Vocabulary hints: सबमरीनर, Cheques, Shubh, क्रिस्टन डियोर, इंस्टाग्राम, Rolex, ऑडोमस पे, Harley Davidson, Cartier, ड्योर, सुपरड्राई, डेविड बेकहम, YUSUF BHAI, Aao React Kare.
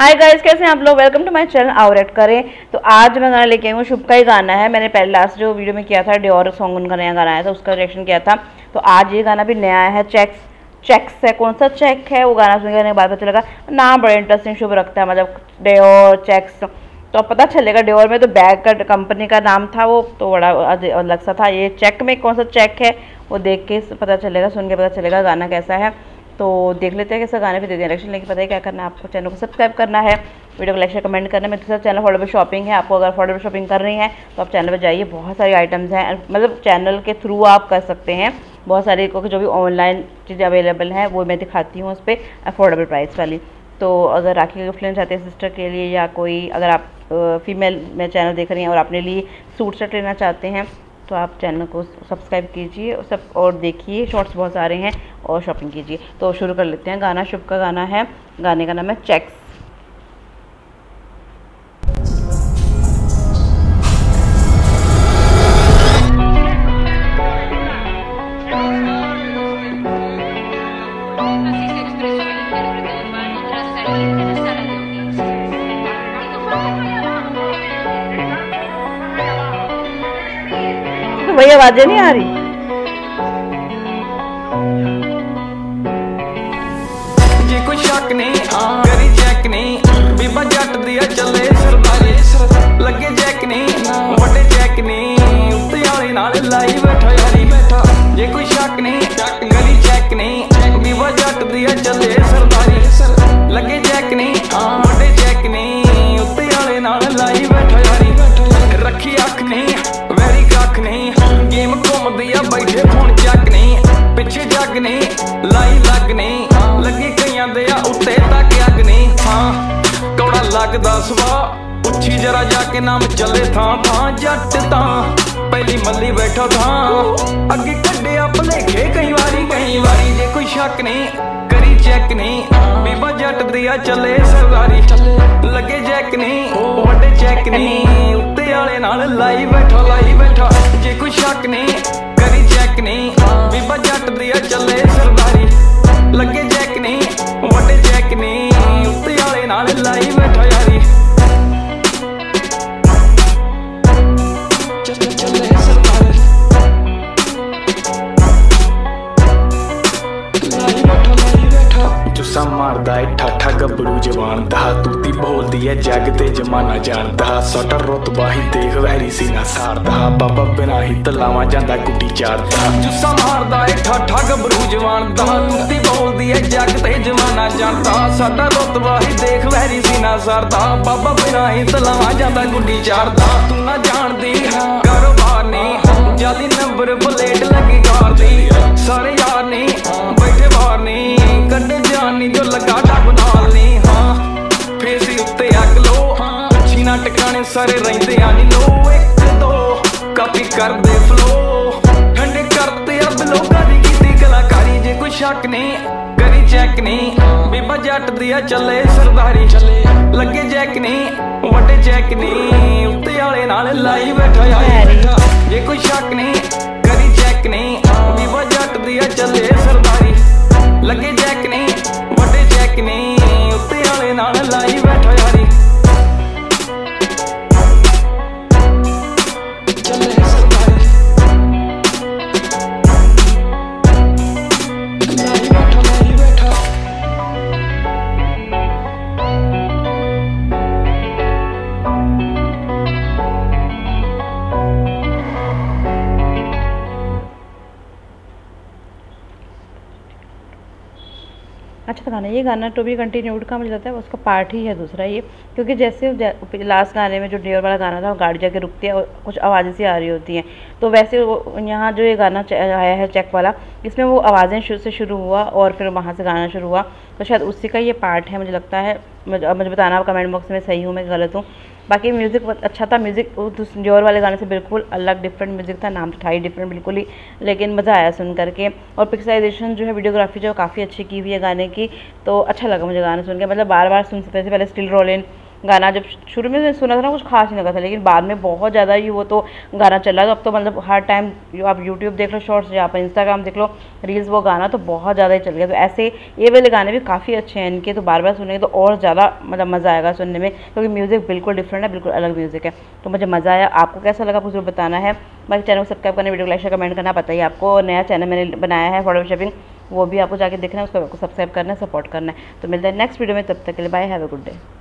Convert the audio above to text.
Hi guys, कैसे हैं आप लोग। वेलकम टू माय चैनल आवर एक्ट करें। तो आज मैं गाना लेके आई हूँ, शुभ का ही गाना है। मैंने पहले लास्ट जो वीडियो में किया था ड्योर सॉन्ग, उनका नया गाना आया था, उसका रिएक्शन किया था। तो आज ये गाना भी नया आया है, चेक्स है। कौन सा चेक है वो गाना सुनने के बाद पता चलेगा। नाम बड़ा इंटरेस्टिंग शुभ रखता है, मतलब ड्योर चेक्स, तो अब पता चलेगा। ड्योर में तो बैग का कंपनी का नाम था, वो तो बड़ा अलग सा था। ये चेक में कौन सा चेक है वो देख के पता चलेगा, सुन के पता चलेगा गाना कैसा है। तो देख लेते हैं कैसा गाने पे दे दिया रिएक्शन। लेकिन पता है क्या करना है, आपको चैनल को सब्सक्राइब करना है, वीडियो को लाइक शेयर कमेंट करना है। मेरे दूसरा चैनल अफोर्डेबल शॉपिंग है, आपको अगर अफोर्डेबल शॉपिंग कर रही है तो आप चैनल पे जाइए, बहुत सारी आइटम्स हैं। मतलब चैनल के थ्रू आप कर सकते हैं बहुत सारी, क्योंकि जो भी ऑनलाइन चीज़ें अवेलेबल हैं वो मैं दिखाती हूँ उस पर, अफोर्डेबल प्राइस वाली। तो अगर राखी गिफ्ट लेना चाहते हैं सिस्टर के लिए, या कोई अगर आप फीमेल में चैनल देख रही हैं और अपने लिए सूट सेट लेना चाहते हैं, तो आप चैनल को सब्सक्राइब कीजिए सब, और देखिए शॉर्ट्स बहुत सारे हैं और शॉपिंग कीजिए। तो शुरू कर लेते हैं गाना, शुभ का गाना है, गाने का नाम है चेक्स। वही आवाजें नहीं आ रही। ये कोई शक नहीं, करी चेक नहीं, बीबा जट दिया चले सरदारी, लगे चेक नहीं, बटे चेक नहीं, उत्ते यारी नाल लाई बैठा यारी बैठा। ये कोई शक नहीं, करी चेक नहीं, बीबा जट दिया चले सरदारी, लगे चेक नहीं, बटे चेक नहीं, उत्ते यारी नाल लाई बैठा यारी बैठा। रखी अख नहीं, वैरी कख नहीं, गेम घूमती है बैठे फोन चक नहीं, पिछे जग नहीं, लाई लग नहीं, लगी कईयां दे उत्ते तक अग नहीं। हाँ कौड़ा लगदा सुभा, पुछी जरा जाके नाम चले था थां, जट था पहली मल्ली बैठा था, अगे कड्डे भलेखे कई वारी कई वारी। जे कोई शक नहीं, करी चेक नहीं, बीबा जट दिया चले सरदारी, लगे चेक नहीं, वड्डे चेक नहीं, उत्ते आले नाल लाई बैठा लाई बैठा। जे कोई शक नहीं, करी चेक नहीं, बीबा जट दिया चले सरदारी, लगे चेक नहीं, वड्डे चेक नहीं, उत्ते आले नाल लाई बैठा यारी। सा मारदा है ठाठा गबरू जवान दा, तूती बोलदी है जग ते जमाना जानदा, साडा रुतबा ही देख वैरी सी ना सारदा, बाबा बिना ही तलावा जांदा गुड्डी चारदा। जुस्सा मारदा है ठाठा गबरू जवान दा, तूती बोलदी है जग ते जमाना जानदा, साडा रुतबा ही देख वैरी सी ना सारदा, बाबा बिना ही तलावा जांदा गुड्डी चारदा। तू ना जानदी कारोबार ने जादी नंबर प्लेट लगी कार दी, सारे यार ने बैठे बाहर ने कड्डे जानी जो लगा डग नाल नी। हाँ फेस उत्ते अग लो, अच्छी ना टकाने सारे रहंदे आ नी लो, एक दो कापी कर दे फ्लो, ठंडे करते अब लोगां दी कीती कलाकारी। जे कोई शक नहीं, करी चेक नहीं, बीबा जट दिया चले सरदारी, लगे चेक नहीं, वड्डे चेक नहीं, उत्ते आले नाल लाई बैठा यारी। जे कोई शक नहीं, करी चेक नहीं, बीबा जट दिया चले सरदारी, लगे चेक नहीं, बड़े चेक नहीं, उत्ते आले नाल लाई बैठो यारी। चले सरदारी लाई बैठो लाई बैठो। अच्छा तो गाना, ये गाना टू बी कंटिन्यूड का मिल जाता है, उसका पार्ट ही है दूसरा ये, क्योंकि जैसे लास्ट गाने में जो ड्योर वाला गाना था वो गाड़ी जाके रुकती है और कुछ आवाज़ें सी आ रही होती हैं, तो वैसे वो यहाँ जो ये गाना आया है चेक वाला, इसमें वो आवाज़ें से शुरू हुआ और फिर वहाँ से गाना शुरू हुआ, तो शायद उसी का ये पार्ट है। मुझे लगता है, मुझे बताना आप कमेंट बॉक्स में, सही हूँ मैं गलत हूँ। बाकी म्यूज़िक बहुत अच्छा था, म्यूज़िक ड्योर वाले गाने से बिल्कुल अलग डिफरेंट म्यूज़िक था, नाम तो था ही डिफरेंट बिल्कुल ही, लेकिन मज़ा आया सुन करके। और पिक्चराइजेशन जो है, वीडियोग्राफी जो काफ़ी अच्छी की हुई है गाने की, तो अच्छा लगा मुझे गाने सुन के। मतलब बार बार सुन सकते थे, पहले स्टिल रोल इन, गाना जब शुरू में सुना था ना कुछ खास नहीं लगा था, लेकिन बाद में बहुत ज़्यादा ही वो तो गाना चला। तो अब तो मतलब हर टाइम आप यूट्यूब देख लो, शॉर्ट्स या आप इंस्टाग्राम देख लो, रील्स, वो गाना तो बहुत ज़्यादा ही चल गया। तो ऐसे ये वाले गाने भी काफ़ी अच्छे हैं इनके, तो बार बार सुनेंगे तो और ज़्यादा मतलब मज़ा आएगा सुनने में, क्योंकि म्यूज़िक बिल्कुल डिफरेंट है, बिल्कुल अलग म्यूज़िक है। तो मुझे मज़ा आया, आपको कैसा लगा मुझे बताना है। बाकी चैनल को सब्सक्राइब करना, वीडियो को लाइक शेयर कमेंट करना, पता ही आपको। और नया चैनल मैंने बनाया है फॉर शॉपिंग, वो भी आपको जाके देखना है, उसको आपको सब्सक्राइब करना है, सपोर्ट करना है। तो मिलता है नेक्स्ट वीडियो में, तब तक के लिए bye, have a good day.